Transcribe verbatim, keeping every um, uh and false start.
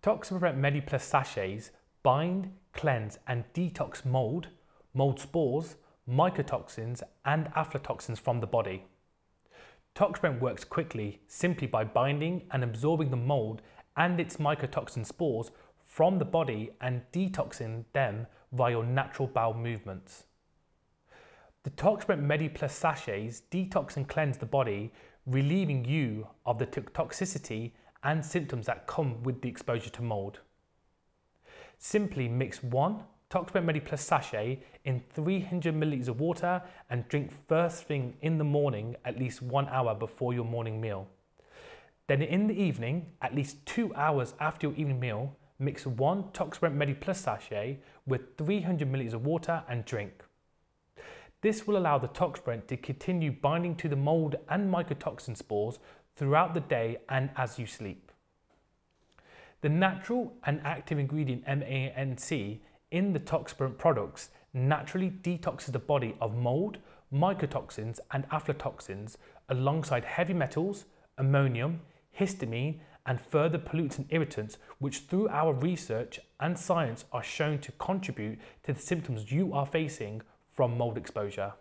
Toxaprevent Mediplus sachets bind, cleanse and detox mold, mold spores, mycotoxins and aflatoxins from the body. Toxaprevent works quickly simply by binding and absorbing the mold and its mycotoxin spores from the body and detoxing them via your natural bowel movements. The Toxaprevent Mediplus sachets detox and cleanse the body, relieving you of the toxicity and symptoms that come with the exposure to mold. Simply mix one Toxaprevent Mediplus sachet in three hundred milliliters of water and drink first thing in the morning, at least one hour before your morning meal. Then in the evening, at least two hours after your evening meal, mix one Toxaprevent Mediplus sachet with three hundred milliliters of water and drink. This will allow the Toxaprevent to continue binding to the mold and mycotoxin spores throughout the day and as you sleep. The natural and active ingredient M A N C in the Toxaprevent products naturally detoxes the body of mold, mycotoxins and aflatoxins alongside heavy metals, ammonium, histamine and further pollutants and irritants, which through our research and science are shown to contribute to the symptoms you are facing from mold exposure.